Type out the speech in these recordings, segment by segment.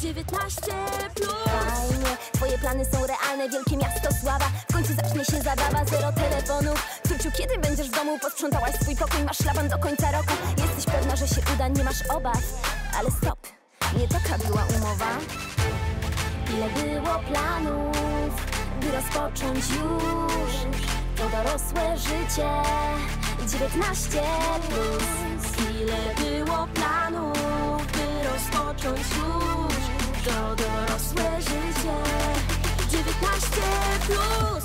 19+. Fajnie, twoje plany są realne, wielkie miasto, sława. W końcu zacznie się zabawa, 0 telefonów. Córciu, kiedy będziesz w domu? Posprzątałaś swój pokój, masz szlaban do końca roku. Jesteś pewna, że się uda, nie masz obaw. Ale stop, nie taka była umowa. Ile było planów, by rozpocząć już to dorosłe życie 19+. Ile było planów, by rozpocząć już to dorosłe życie 19+.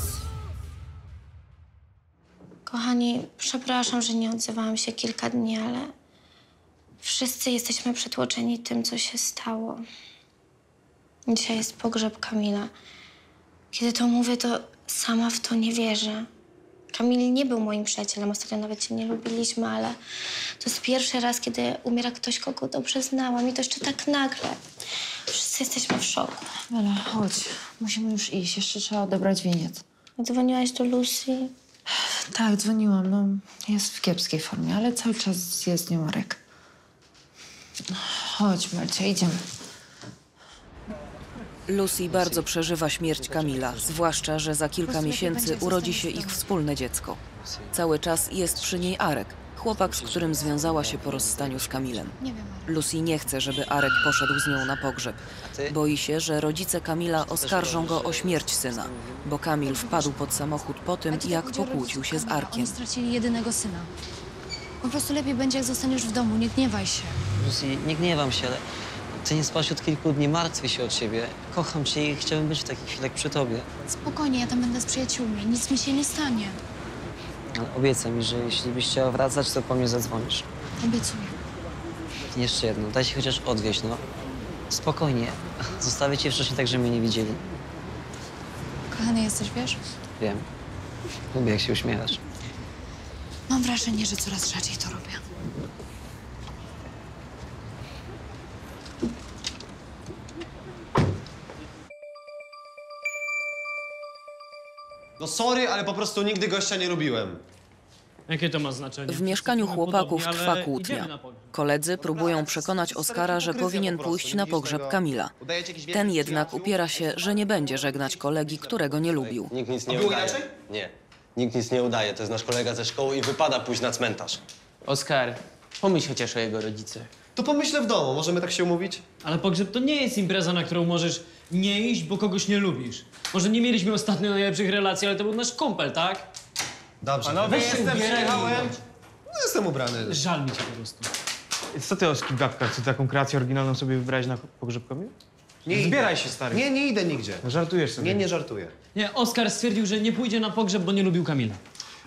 Kochani, przepraszam, że nie odzywałam się kilka dni, ale wszyscy jesteśmy przytłoczeni tym, co się stało. Dzisiaj jest pogrzeb Kamila. Kiedy to mówię, to sama w to nie wierzę. Kamil nie był moim przyjacielem, ostatnio nawet się nie lubiliśmy, ale to jest pierwszy raz, kiedy umiera ktoś, kogo dobrze znałam i to jeszcze tak nagle. Wszyscy jesteśmy w szoku. Ela, chodź. Musimy już iść, jeszcze trzeba odebrać winiec. Dzwoniłaś do Lucy? Tak, dzwoniłam. No, jest w kiepskiej formie, ale cały czas jest z nią Marek. Chodź, Marcia, idziemy. Lucy bardzo przeżywa śmierć Kamila, zwłaszcza, że za kilka miesięcy urodzi się ich wspólne dziecko. Cały czas jest przy niej Arek, chłopak, z którym związała się po rozstaniu z Kamilem. Lucy nie chce, żeby Arek poszedł z nią na pogrzeb. Boi się, że rodzice Kamila oskarżą go o śmierć syna, bo Kamil wpadł pod samochód po tym, jak pokłócił się z Arkiem. Oni stracili jedynego syna. Po prostu lepiej będzie, jak zostaniesz w domu, nie gniewaj się. Lucy, nie gniewam się, ale... Ty nie spałaś od kilku dni, martwię się o ciebie. Kocham cię i chciałbym być w takich chwilach przy tobie. Spokojnie, ja tam będę z przyjaciółmi. Nic mi się nie stanie. Ale obiecaj mi, że jeśli byś chciała wracać, to po mnie zadzwonisz. Obiecuję. I jeszcze jedno, daj się chociaż odwieźć, no. Spokojnie. Zostawię cię wcześniej tak, że mnie nie widzieli. Kochany jesteś, wiesz? Wiem. Lubię, jak się uśmiechasz. Mam wrażenie, że coraz rzadziej to robię. No sorry, ale po prostu nigdy gościa nie lubiłem. Jakie to ma znaczenie? W mieszkaniu chłopaków trwa kłótnia. Koledzy próbują przekonać Oskara, że powinien pójść na pogrzeb Kamila. Ten jednak upiera się, że nie będzie żegnać kolegi, którego nie lubił. Nikt nic nie udaje. Nie, nikt nic nie udaje. To jest nasz kolega ze szkoły i wypada pójść na cmentarz. Oskar, pomyśl chociaż o jego rodzicach. To pomyślę w domu, możemy tak się umówić? Ale pogrzeb to nie jest impreza, na którą możesz nie iść, bo kogoś nie lubisz. Może nie mieliśmy ostatnio najlepszych relacji, ale to był nasz kumpel, tak? Dobrze. Panowie, jestem, przyjechałem. No, jestem ubrany. Żal mi cię po prostu. Co ty, Oski, gadka? Czy taką kreację oryginalną sobie wybrałeś na pogrzebkami? Nie zbieraj się, stary. Nie, nie idę nigdzie. No, żartujesz sobie. Nie, nie żartuję. Nie, Oskar stwierdził, że nie pójdzie na pogrzeb, bo nie lubił Kamila.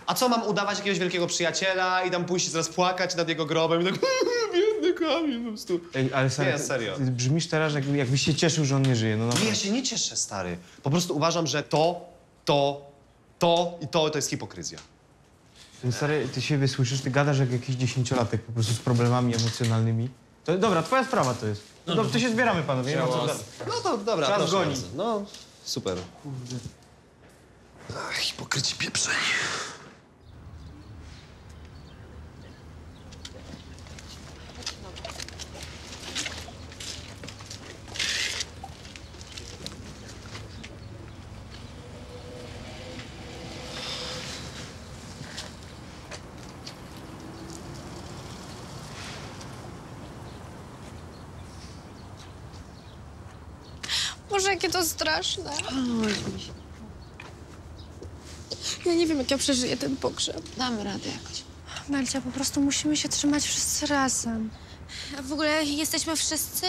A co, mam udawać jakiegoś wielkiego przyjaciela i tam pójść zaraz płakać nad jego grobem i tak... Kamil, po prostu. Ej, ale stary, nie, serio. Ty brzmisz teraz, jakbyś się cieszył, że on nie żyje. No, nie, ja się nie cieszę, stary. Po prostu uważam, że to jest hipokryzja. Stary, ty siebie słyszysz, ty gadasz jak jakiś 10-latek po prostu z problemami emocjonalnymi. To, dobra, twoja sprawa to jest. No, to się zbieramy, panowie. No to dobra, czas goni. No, super. Kurde. Ach, hipokryci pieprzeni. Boże, jakie to straszne. Ja nie wiem, jak ja przeżyję ten pogrzeb. Damy radę jakoś. Marcia, po prostu musimy się trzymać wszyscy razem. A w ogóle jesteśmy wszyscy?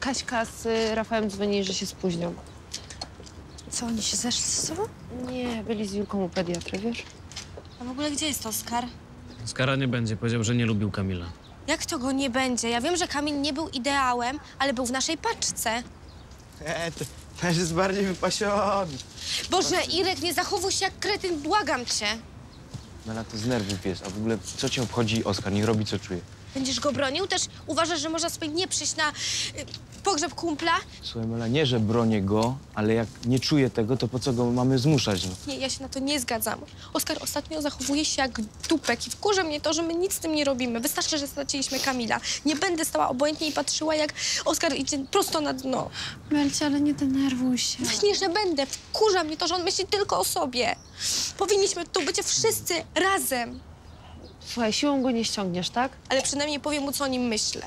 Kaśka z Rafałem dzwonili, że się spóźnią. Co, oni się zeszli ze sobą? Nie, byli z Julką u pediatry, wiesz? A w ogóle gdzie jest Oskar? Oskara nie będzie, powiedział, że nie lubił Kamila. Jak to go nie będzie? Ja wiem, że Kamil nie był ideałem, ale był w naszej paczce. Też jest bardziej wypasiony. Boże, Irek, nie zachowuj się jak kretyn, błagam cię. Mela, to z nerwów jest, a w ogóle co cię obchodzi Oskar? Niech robi, co czuje. Będziesz go bronił? Też uważasz, że można sobie nie przyjść na pogrzeb kumpla? Słuchaj, Mela, nie, że bronię go, ale jak nie czuję tego, to po co go mamy zmuszać? No? Nie, ja się na to nie zgadzam. Oskar ostatnio zachowuje się jak dupek i wkurza mnie to, że my nic z tym nie robimy. Wystarczy, że straciliśmy Kamila. Nie będę stała obojętnie i patrzyła, jak Oskar idzie prosto na dno. Melcia, ale nie denerwuj się. Właśnie, że będę. Wkurza mnie to, że on myśli tylko o sobie. Powinniśmy tu być wszyscy razem. Słuchaj, siłą go nie ściągniesz, tak? Ale przynajmniej powiem mu, co o nim myślę.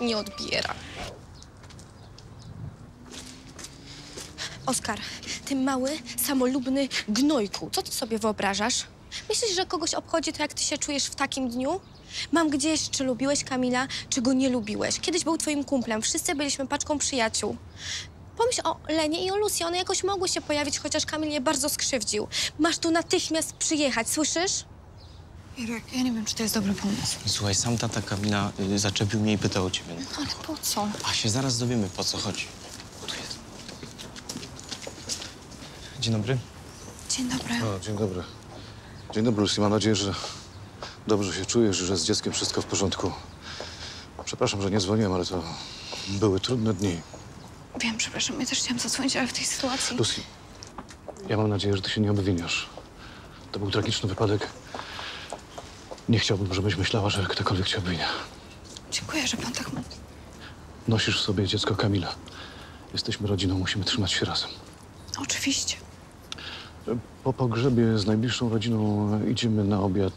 Nie odbiera. Oskar, ty mały, samolubny gnojku, co ty sobie wyobrażasz? Myślisz, że kogoś obchodzi to, jak ty się czujesz w takim dniu? Mam gdzieś, czy lubiłeś Kamila, czy go nie lubiłeś. Kiedyś był twoim kumplem, wszyscy byliśmy paczką przyjaciół. Pomyśl o Lenie i o Lucy, one jakoś mogły się pojawić, chociaż Kamil je bardzo skrzywdził. Masz tu natychmiast przyjechać, słyszysz? Irek, ja nie wiem, czy to jest dobry pomysł. Słuchaj, sam tata Kamila zaczepił mnie i pytał o ciebie. No, ale po co? A się zaraz dowiemy, po co chodzi. Tu jest. Dzień dobry. Dzień dobry. O, dzień dobry. Dzień dobry, Lucy. Mam nadzieję, że dobrze się czujesz, że z dzieckiem wszystko w porządku. Przepraszam, że nie dzwoniłem, ale to były trudne dni. Wiem, przepraszam, ja też chciałam zadzwonić, ale w tej sytuacji... Lucy, ja mam nadzieję, że ty się nie obwiniasz. To był tragiczny wypadek. Nie chciałbym, żebyś myślała, że ktokolwiek cię obwinia. Dziękuję, że pan tak mówi. Nosisz w sobie dziecko Kamila. Jesteśmy rodziną, musimy trzymać się razem. Oczywiście. Po pogrzebie z najbliższą rodziną idziemy na obiad.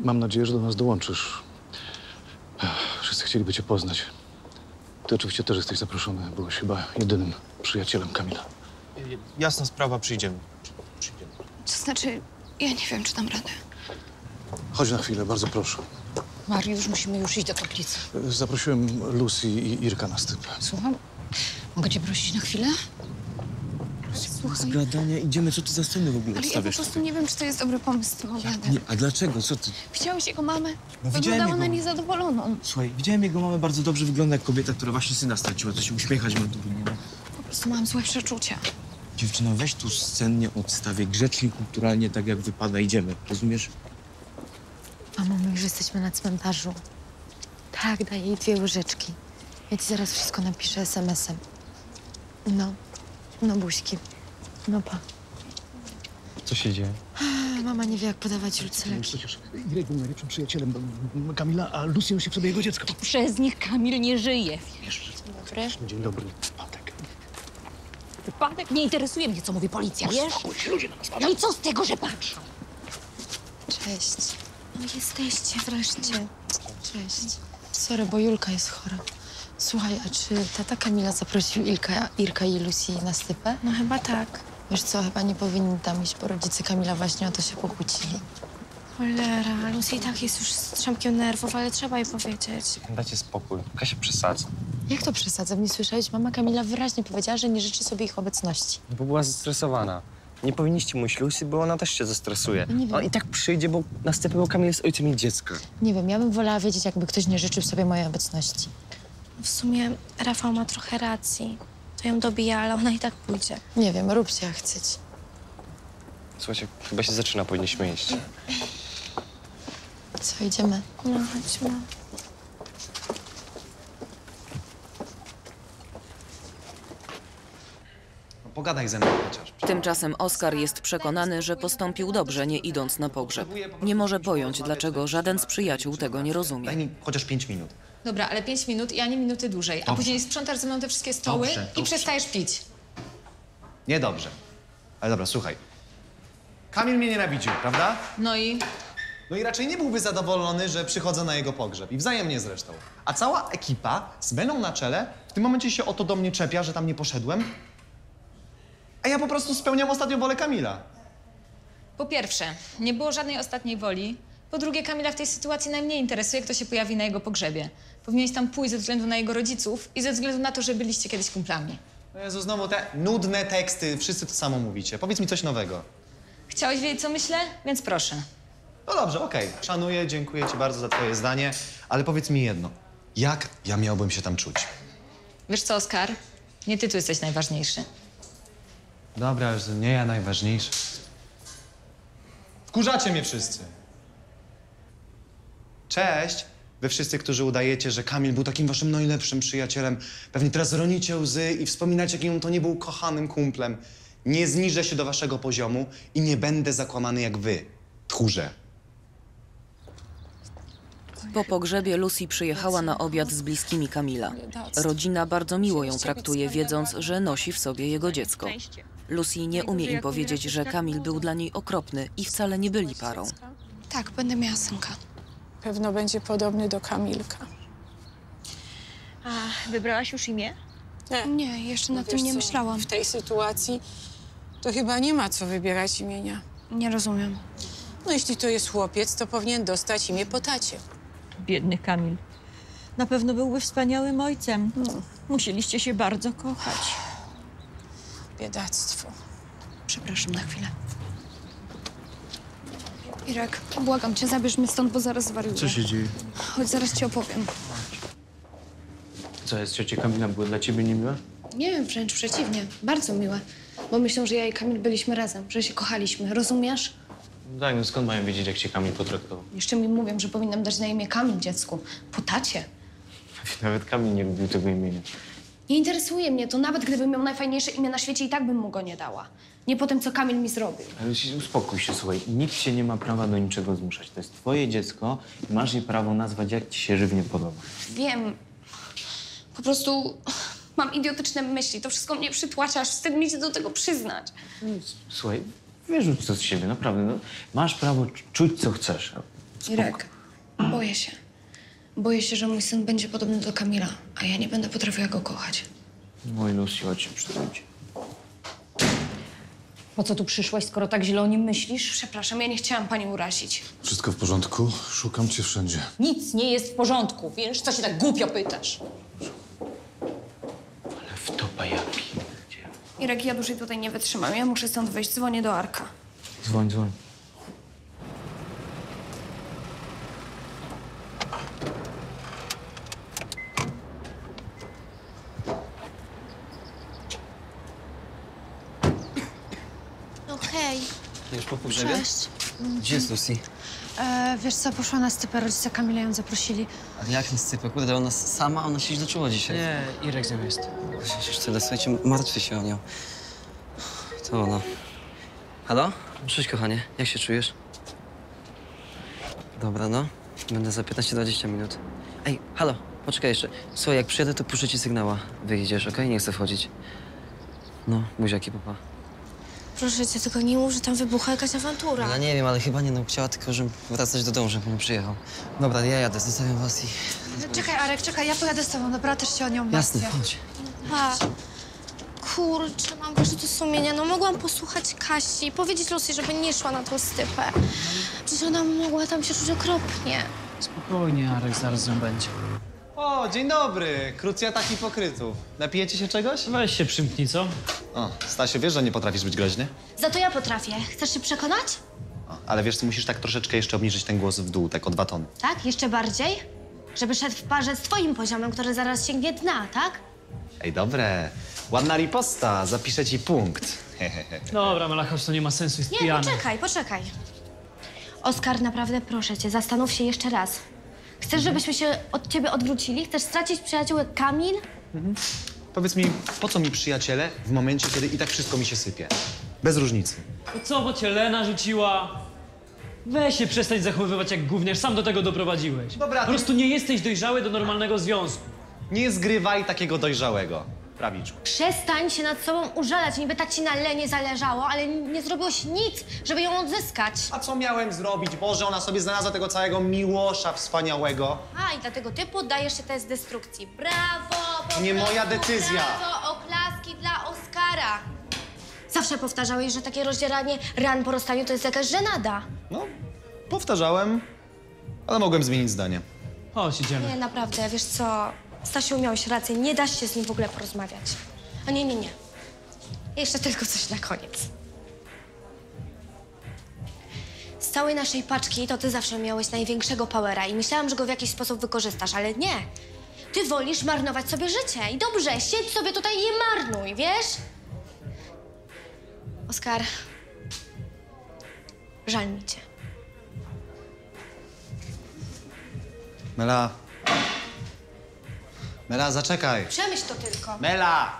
Mam nadzieję, że do nas dołączysz. Wszyscy chcieliby cię poznać. Ty oczywiście też jesteś zaproszony. Byłeś chyba jedynym przyjacielem Kamila. Jasna sprawa, przyjdziemy. To znaczy, ja nie wiem, czy dam radę. Chodź na chwilę, bardzo proszę. Mariusz, musimy już iść do kaplicy. Zaprosiłem Lucy i Irka na stypę. Słucham? Mogę cię prosić na chwilę? Słuchaj. Zgadania, idziemy, co ty za sceny w ogóle ale stawiasz? Ja po prostu nie wiem, czy to jest dobry pomysł z tym obiadem. Nie, a dlaczego? Co ty? Widziałeś jego mamę? No, wyglądała jego... na niezadowoloną. Słuchaj, widziałem jego mamę, bardzo dobrze wygląda jak kobieta, która właśnie syna straciła. To się uśmiechać ma nie ma. Po prostu mam złe przeczucia. Dziewczyno, weź tu scennie odstawię, grzecznie, kulturalnie, tak jak wypada, idziemy. Rozumiesz? Mamo, my już jesteśmy na cmentarzu. Tak, daję jej 2 łyżeczki. Ja ci zaraz wszystko napiszę SMS-em. No. No buźki. No pa. Co się dzieje? Mama nie wie, jak podawać Lucy leki. Przecież Irek był najlepszym przyjacielem Kamila, a Lucy nosi w sobie jego dziecko. To przez nich Kamil nie żyje. Wiesz, dzień dobry. Wypadek. Wypadek? Nie interesuje mnie, co mówi policja, wiesz? Ludzie na nas patrzą. No i co z tego, że patrzą? Cześć. No jesteście wreszcie. Cześć. Sorry, bo Julka jest chora. Słuchaj, a czy tata Kamila zaprosił Irka i Lucy na stypę? No chyba tak. Wiesz co, chyba nie powinni tam iść, bo rodzice Kamila właśnie o to się pokłócili. Cholera, Lucy i tak jest już strzępkiem nerwów, ale trzeba jej powiedzieć. Dajcie spokój, Kasia przesadza. Jak to przesadza? Nie słyszałeś? Mama Kamila wyraźnie powiedziała, że nie życzy sobie ich obecności. Bo była zestresowana. Nie powinniście mówić Lucy, bo ona też się zestresuje. Nie wiem. On i tak przyjdzie, bo następnego Kamil jest ojcem jej dziecka. Nie wiem, ja bym wolała wiedzieć, jakby ktoś nie życzył sobie mojej obecności. W sumie Rafał ma trochę racji. To ją dobija, ale ona i tak pójdzie. Nie wiem, róbcie jak chcecie. Słuchajcie, chyba się zaczyna, powinniśmy iść. Co, idziemy? No, chodźmy. Pogadaj ze mną chociaż. Tymczasem Oskar jest przekonany, że postąpił dobrze, nie idąc na pogrzeb. Nie może pojąć, dlaczego żaden z przyjaciół tego nie rozumie. Daj mi chociaż 5 minut. Dobra, ale 5 minut i ani minuty dłużej. A dobrze. Później sprzątasz ze mną te wszystkie stoły dobrze, i przestajesz pić. Niedobrze. Ale dobra, słuchaj. Kamil mnie nienawidził, prawda? No i? No i raczej nie byłby zadowolony, że przychodzę na jego pogrzeb. I wzajemnie zresztą. A cała ekipa z Melą na czele w tym momencie się o to do mnie czepia, że tam nie poszedłem. A ja po prostu spełniam ostatnią wolę Kamila. Po pierwsze, nie było żadnej ostatniej woli. Po drugie, Kamila w tej sytuacji najmniej interesuje, kto się pojawi na jego pogrzebie. Powinieneś tam pójść ze względu na jego rodziców i ze względu na to, że byliście kiedyś kumplami. Jezu, znowu te nudne teksty, wszyscy to samo mówicie. Powiedz mi coś nowego. Chciałeś wiedzieć, co myślę? Więc proszę. No dobrze, okej. Okay. Szanuję, dziękuję ci bardzo za twoje zdanie, ale powiedz mi jedno. Jak ja miałbym się tam czuć? Wiesz co, Oskar? Nie ty tu jesteś najważniejszy. Dobra, już nie ja najważniejszy. Wkurzacie mnie wszyscy. Cześć! Wy wszyscy, którzy udajecie, że Kamil był takim waszym najlepszym przyjacielem, pewnie teraz ronicie łzy i wspominacie, jakim to nie był kochanym kumplem. Nie zniżę się do waszego poziomu i nie będę zakłamany jak wy, tchórze. Po pogrzebie Lucy przyjechała na obiad z bliskimi Kamila. Rodzina bardzo miło ją traktuje, wiedząc, że nosi w sobie jego dziecko. Lucy nie umie im powiedzieć, że Kamil był dla niej okropny i wcale nie byli parą. Tak, będę miała synka. Pewno będzie podobny do Kamilka. A wybrałaś już imię? Nie, jeszcze nad tym nie myślałam. W tej sytuacji to chyba nie ma co wybierać imienia. Nie rozumiem. No jeśli to jest chłopiec, to powinien dostać imię po tacie. Biedny Kamil. Na pewno byłby wspaniałym ojcem. Musieliście się bardzo kochać. Biedactwo. Przepraszam na chwilę. Irek, błagam cię, zabierz mnie stąd, bo zaraz zwariuję. Co się dzieje? Chodź, zaraz ci opowiem. Co jest, ciocia Kamila była dla ciebie niemiła? Nie, wręcz przeciwnie. Bardzo miła. Bo myślą, że ja i Kamil byliśmy razem, że się kochaliśmy. Rozumiesz? Daj, no skąd mają wiedzieć, jak cię Kamil potraktował? Jeszcze mi mówią, że powinnam dać na imię Kamil dziecku. Po tacie. Nawet Kamil nie lubił tego imienia. Nie interesuje mnie to. Nawet gdybym miał najfajniejsze imię na świecie, i tak bym mu go nie dała. Nie po tym, co Kamil mi zrobił. Ale uspokój się, słuchaj. Nikt się nie ma prawa do niczego zmuszać. To jest twoje dziecko i masz jej prawo nazwać, jak ci się żywnie podoba. Wiem. Po prostu mam idiotyczne myśli. To wszystko mnie przytłacza, aż wstyd mi się do tego przyznać. Słuchaj, wyrzuć to z siebie, naprawdę. No, masz prawo czuć, co chcesz. Spoko. Irek, boję się. Boję się, że mój syn będzie podobny do Kamila, a ja nie będę potrafiła go kochać. Mój Lucy, chodź się przytulcie. Po co tu przyszłaś, skoro tak źle o nim myślisz? Przepraszam, ja nie chciałam pani urazić. Wszystko w porządku? Szukam cię wszędzie. Nic nie jest w porządku, wiesz? Co się tak głupio pytasz? Ale w to bajapi. Irek, ja dłużej tutaj nie wytrzymam. Ja muszę stąd wyjść. Dzwonię do Arka. Dzwoń. Już po pogrzebie? Cześć. Gdzie jest Lucy? Wiesz co, poszła na stypę, rodzice Kamila ją zaprosili. Ale jak na stypę? Kurde, ona sama, ona się źle czuła dzisiaj. Nie, Irek z nią jest. Tyle, słuchajcie, martwię się o nią. To ona. Halo? Cześć, kochanie, jak się czujesz? Dobra, no. Będę za 15-20 minut. Ej, halo, poczekaj jeszcze. Słuchaj, jak przyjadę, to puszczę ci sygnała. Wyjdziesz, okej? Nie chcę wchodzić. No, buziaki, papa. Proszę cię, tylko nie mów, że tam wybucha jakaś awantura. Ja nie wiem, ale chyba nie chciała tylko, żebym wracać do domu, żebym przyjechał. Dobra, ja jadę, zostawiam was i... Czekaj, Arek, czekaj, ja pojadę z tobą, dobra? Też się o nią martwię. Jasne, chodź. Pa. Kurczę, mam wyrzuty sumienia. No mogłam posłuchać Kasi i powiedzieć Lucy, żeby nie szła na tą stypę. Przecież ona mogła tam się czuć okropnie. Spokojnie, Arek, zaraz ją będzie. O, dzień dobry. Krucjata hipokrytów. Napijecie się czegoś? Weź się przymknij, co? O, Stasiu, wiesz, że nie potrafisz być groźny? Za to ja potrafię. Chcesz się przekonać? O, ale wiesz, ty musisz tak troszeczkę jeszcze obniżyć ten głos w dół, tak o 2 tony. Tak? Jeszcze bardziej? Żeby szedł w parze z twoim poziomem, który zaraz sięgnie dna, tak? Ej, dobre. Ładna riposta. Zapiszę ci punkt. Dobra, Malachasz, to nie ma sensu, jest pijany. Nie, poczekaj. Oskar, naprawdę proszę cię, zastanów się jeszcze raz. Chcesz, żebyśmy się od ciebie odwrócili? Chcesz stracić przyjaciół jak Kamil? Powiedz mi, po co mi przyjaciele w momencie, kiedy i tak wszystko mi się sypie? Bez różnicy. To co, bo cię Lena rzuciła? Weź się przestać zachowywać jak gówniarz, sam do tego doprowadziłeś. Dobra, po prostu nie jesteś dojrzały do normalnego związku. Nie zgrywaj takiego dojrzałego, prawiczku. Przestań się nad sobą użalać, niby tak ci na Lenie zależało, ale nie zrobiłeś nic, żeby ją odzyskać. A co miałem zrobić? Boże, ona sobie znalazła tego całego Miłosza wspaniałego. A, i dlatego ty poddajesz się test destrukcji. Brawo! Nie moja decyzja. Brawo, oklaski dla Oskara. Zawsze powtarzałeś, że takie rozdzieranie ran po rozstaniu to jest jakaś żenada. No, powtarzałem, ale mogłem zmienić zdanie. Chodź, idziemy. Nie, naprawdę, wiesz co... Stasiu, miałeś rację, nie dasz się z nim w ogóle porozmawiać. A nie. Jeszcze tylko coś na koniec. Z całej naszej paczki to ty zawsze miałeś największego powera i myślałam, że go w jakiś sposób wykorzystasz, ale nie. Ty wolisz marnować sobie życie i dobrze, siedź sobie tutaj i je marnuj, wiesz? Oskar, żal mi cię. Mela. Mela, zaczekaj. Przemyśl to tylko. Mela!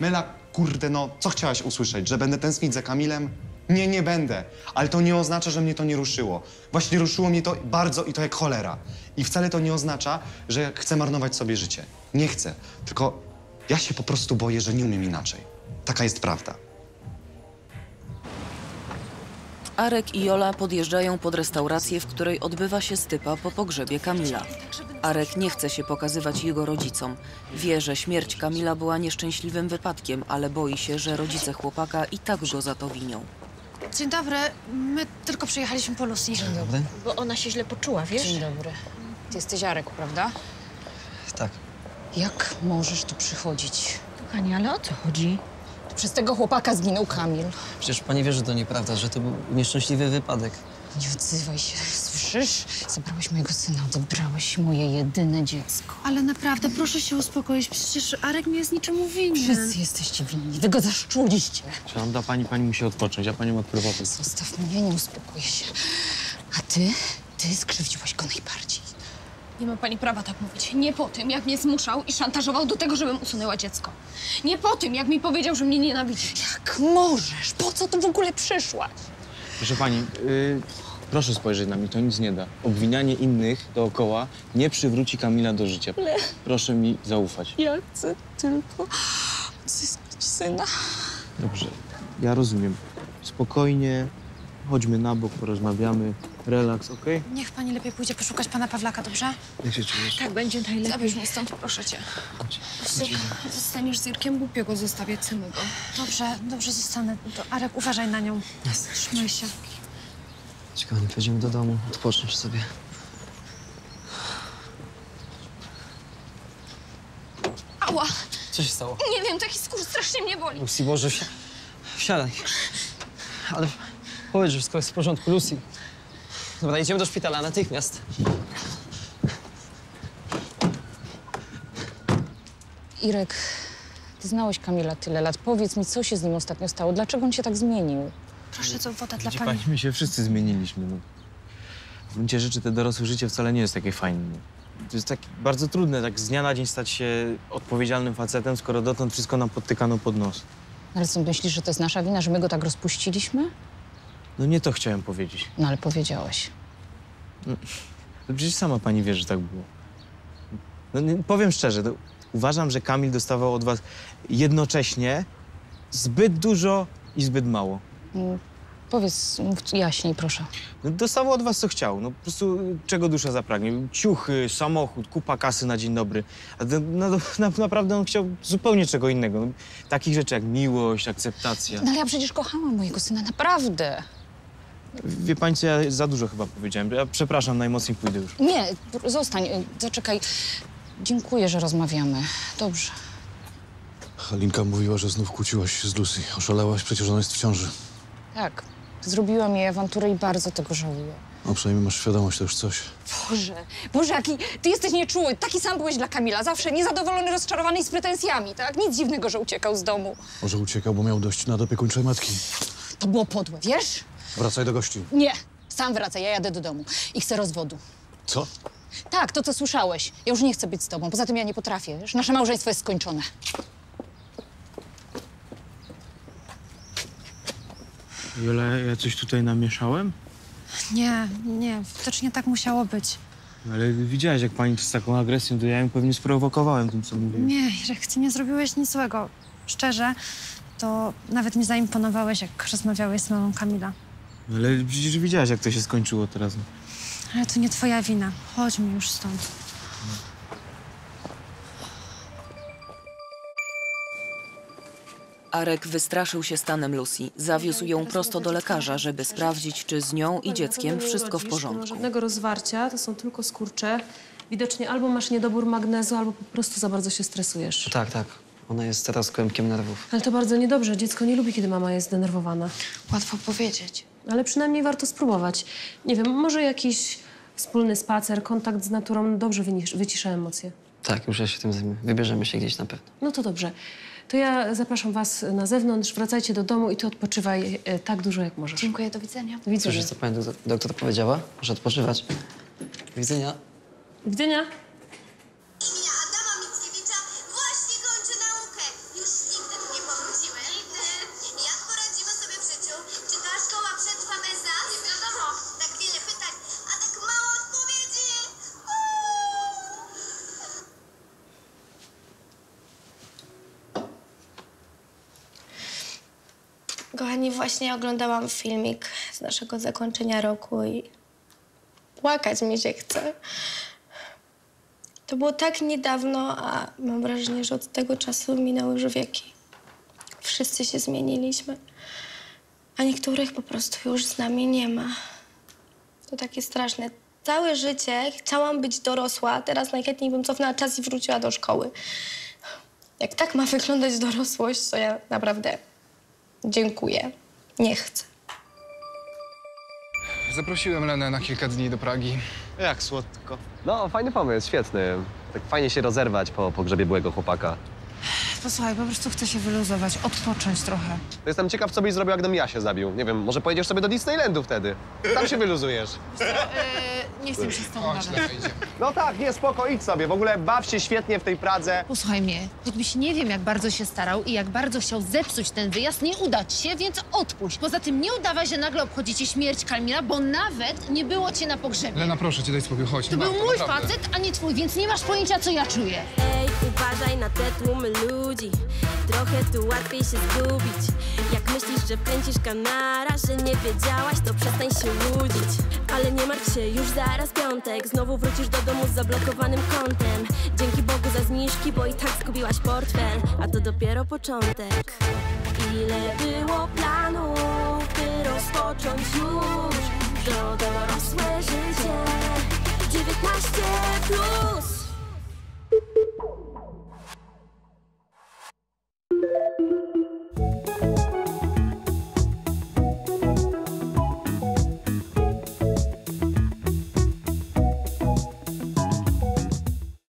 Mela, kurde, no, co chciałaś usłyszeć? Że będę tęsknić za Kamilem? Nie, nie będę. Ale to nie oznacza, że mnie to nie ruszyło. Właśnie ruszyło mnie to bardzo i to jak cholera. I wcale to nie oznacza, że chcę marnować sobie życie. Nie chcę. Tylko ja się po prostu boję, że nie umiem inaczej. Taka jest prawda. Arek i Jola podjeżdżają pod restaurację, w której odbywa się stypa po pogrzebie Kamila. Arek nie chce się pokazywać jego rodzicom. Wie, że śmierć Kamila była nieszczęśliwym wypadkiem, ale boi się, że rodzice chłopaka i tak go za to winią. Dzień dobry. My tylko przyjechaliśmy po Lucy. Dzień dobry. Bo ona się źle poczuła, wiesz? Dzień dobry. Ty jesteś Arek, prawda? Tak. Jak możesz tu przychodzić? Kochanie, ale o co chodzi? Przez tego chłopaka zginął Kamil. Przecież pani wie, że to nieprawda, że to był nieszczęśliwy wypadek. Nie odzywaj się, słyszysz? Zabrałeś mojego syna, odebrałeś moje jedyne dziecko. Ale naprawdę, proszę się uspokoić, przecież Arek nie jest niczemu winny. Wszyscy jesteście winni, wy go zaszczuliście. Szanowna pani, pani musi odpocząć, ja panią odprowadzę. Zostaw mnie, nie uspokoję się. A ty skrzywdziłaś go najbardziej. Nie ma pani prawa tak mówić. Nie po tym, jak mnie zmuszał i szantażował do tego, żebym usunęła dziecko. Nie po tym, jak mi powiedział, że mnie nienawidzi. Jak możesz? Po co tu w ogóle przyszłaś? Proszę pani, proszę spojrzeć na mnie, to nic nie da. Obwinianie innych dookoła nie przywróci Kamila do życia. Ale... proszę mi zaufać. Ja chcę tylko odzyskać syna. Dobrze, ja rozumiem. Spokojnie, chodźmy na bok, porozmawiamy. Relaks, okej? Okay? Niech pani lepiej pójdzie poszukać pana Pawlaka, dobrze? Jak się czujesz? Tak będzie najlepiej. Zabierz mnie stąd, proszę cię. Zostaniesz z Irkiem, głupio go zostawiać samego. Dobrze, dobrze zostanę. To Arek, uważaj na nią. Jasne. Trzymaj się. Ciekawe, nie wejdziemy do domu, odpoczniesz sobie. Ała! Co się stało? Nie wiem, taki skurcz strasznie mnie boli. Lucy, Boże, wsiadaj. Ale powiedz, że wszystko jest w porządku, Lucy. Dobra, idziemy do szpitala natychmiast. Irek, ty znałeś Kamila tyle lat. Powiedz mi, co się z nim ostatnio stało? Dlaczego on się tak zmienił? Proszę, co woda dla pani. My się wszyscy zmieniliśmy. No. W gruncie rzeczy te dorosłe życie wcale nie jest takie fajne. To jest tak bardzo trudne, tak z dnia na dzień stać się odpowiedzialnym facetem, skoro dotąd wszystko nam podtykano pod nos. Ale co, myślisz, że to jest nasza wina, że my go tak rozpuściliśmy? No nie to chciałem powiedzieć. No ale powiedziałeś. No, to przecież sama pani wie, że tak było. No, nie, powiem szczerze, to uważam, że Kamil dostawał od was jednocześnie zbyt dużo i zbyt mało. No, powiedz, mów jaśniej, proszę. No, dostawał od was, co chciał. No po prostu czego dusza zapragnie. Ciuchy, samochód, kupa kasy na dzień dobry. A naprawdę on chciał zupełnie czego innego. No, takich rzeczy jak miłość, akceptacja. No ale ja przecież kochałam mojego syna, naprawdę. Wie pani co, ja za dużo chyba powiedziałem. Ja przepraszam, najmocniej pójdę już. Nie, zostań, zaczekaj. Dziękuję, że rozmawiamy. Dobrze. Halinka mówiła, że znów kłóciłaś się z Lucy. Oszalałaś, przecież ona jest w ciąży. Tak. Zrobiłam jej awanturę i bardzo tego żałuję. No przynajmniej masz świadomość, to już coś. Boże, jaki ty jesteś nieczuły. Taki sam byłeś dla Kamila. Zawsze niezadowolony, rozczarowany i z pretensjami, tak? Nic dziwnego, że uciekał z domu. Może uciekał, bo miał dość nadopiekuńczej matki. To było podłe, wiesz? Wracaj do gości. Nie, sam wracaj, ja jadę do domu i chcę rozwodu. Co? Tak, to co słyszałeś. Ja już nie chcę być z tobą, poza tym ja nie potrafię, wiesz? Nasze małżeństwo jest skończone. Jola, ja coś tutaj namieszałem? Nie, nie, widocznie tak musiało być. Ale widziałaś, jak pani z taką agresją, to ja ją pewnie sprowokowałem tym, co mówiłem. Nie, Irek, ty nie zrobiłeś nic złego. Szczerze, to nawet mi zaimponowałeś, jak rozmawiałeś z mamą Kamila. Ale przecież widziałaś, jak to się skończyło teraz. Ale to nie twoja wina. Chodźmy już stąd. Arek wystraszył się stanem Lucy. Zawiózł ją prosto do lekarza, żeby sprawdzić, czy z nią i dzieckiem wszystko w porządku. Nie ma żadnego rozwarcia, to są tylko skurcze. Widocznie albo masz niedobór magnezu, albo po prostu za bardzo się stresujesz. Tak, tak. Ona jest teraz kłębkiem nerwów. Ale to bardzo niedobrze. Dziecko nie lubi, kiedy mama jest zdenerwowana. Łatwo powiedzieć. Ale przynajmniej warto spróbować. Nie wiem, może jakiś wspólny spacer, kontakt z naturą dobrze wycisza emocje. Tak, już ja się tym zajmę. Wybierzemy się gdzieś na pewno. No to dobrze. To ja zapraszam was na zewnątrz, wracajcie do domu i ty odpoczywaj tak dużo, jak możesz. Dziękuję, do widzenia. Widzę, że co pani doktor powiedziała? Może odpoczywać. Do widzenia. Gdynia. Imienia Adama Mickiewicza właśnie kończy naukę. Już nigdy tu nie powrócimy. Nigdy. Jak poradzimy sobie w życiu? Czy ta szkoła przetrwa bez nas? Nie wiadomo. Tak wiele pytań, a tak mało odpowiedzi. Kochani, właśnie oglądałam filmik z naszego zakończenia roku i płakać mi się chce. To było tak niedawno, a mam wrażenie, że od tego czasu minęły już wieki. Wszyscy się zmieniliśmy, a niektórych po prostu już z nami nie ma. To takie straszne. Całe życie chciałam być dorosła, teraz najchętniej bym cofnęła czas i wróciła do szkoły. Jak tak ma wyglądać dorosłość, to ja naprawdę dziękuję. Nie chcę. Zaprosiłem Lenę na kilka dni do Pragi. Jak słodko. No, fajny pomysł, świetny. Tak fajnie się rozerwać po pogrzebie byłego chłopaka. Posłuchaj, po prostu chcę się wyluzować, odpocząć trochę. To jestem ciekaw, co byś zrobił, gdybym ja się zabił. Nie wiem, może pojedziesz sobie do Disneylandu wtedy. Tam się wyluzujesz. Co, nie chcę się z tą gadać. No tak, nie, spoko, idź sobie. W ogóle baw się świetnie w tej Pradze. Posłuchaj mnie, choćbyś nie wiem, jak bardzo się starał i jak bardzo chciał zepsuć ten wyjazd, nie uda ci się, więc odpuść. Poza tym nie udawaj, że nagle obchodzi ci śmierć Kamila, bo nawet nie było cię na pogrzebie. Lena, proszę cię, daj spokój, chodź. To był mój facet, a nie twój, więc nie masz pojęcia, co ja czuję. Ej, uważaj na te tłumy ludzi. Trochę tu łatwiej się zgubić. Jak myślisz, że pędzisz kanara, że nie wiedziałaś, to przestań się łudzić. Ale nie martw się, już zaraz piątek. Znowu wrócisz do domu z zablokowanym kontem. Dzięki Bogu za zniżki, bo i tak zgubiłaś portfel. A to dopiero początek. Ile było planów, by rozpocząć już to dorosłe życie 19+.